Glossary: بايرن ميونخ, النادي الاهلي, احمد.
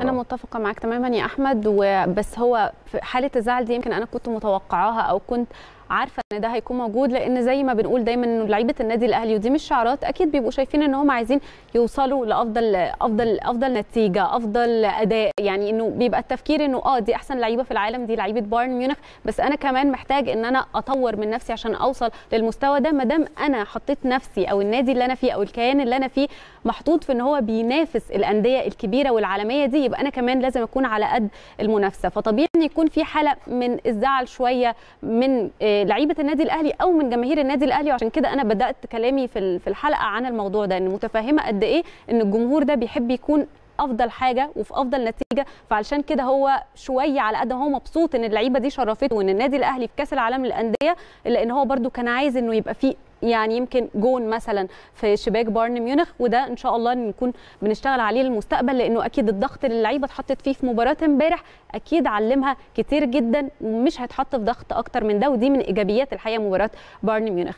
انا متفقه معاك تماما يا احمد، وبس هو حاله الزعل دي يمكن انا كنت متوقعاها او كنت عارفه ان ده هيكون موجود، لان زي ما بنقول دايما انه لعيبه النادي الاهلي ودي مش شعارات، اكيد بيبقوا شايفين ان هم عايزين يوصلوا لافضل افضل افضل نتيجه، افضل اداء، يعني انه بيبقى التفكير انه دي احسن لعيبه في العالم، دي لعيبه بايرن ميونخ، بس انا كمان محتاج ان انا اطور من نفسي عشان اوصل للمستوى ده. ما دام انا حطيت نفسي او النادي اللي انا فيه او الكيان اللي انا فيه محطوط في ان هو بينافس الانديه الكبيره والعالميه دي، يبقى انا كمان لازم اكون على قد المنافسه. فطبيعي ان يكون في حاله من الزعل شويه من لعيبه النادي الاهلي او من جماهير النادي الاهلي، وعشان كده انا بدات كلامي في الحلقه عن الموضوع ده، ان متفهمه قد ايه ان الجمهور ده بيحب يكون افضل حاجه وفي افضل نتيجه، فعلشان كده هو شويه على قد ما هو مبسوط ان اللعيبه دي شرفته وان النادي الاهلي في كاس العالم للانديه، الا ان هو برده كان عايز انه يبقى فيه يعني يمكن جون مثلا في شباك بايرن ميونخ، وده ان شاء الله نكون بنشتغل عليه للمستقبل، لانه اكيد الضغط اللي اللعيبه اتحطت فيه في مباراه امبارح اكيد علمها كتير جدا، ومش هيتحط في ضغط اكتر من ده، ودي من ايجابيات الحقيقه مباراه بايرن ميونخ.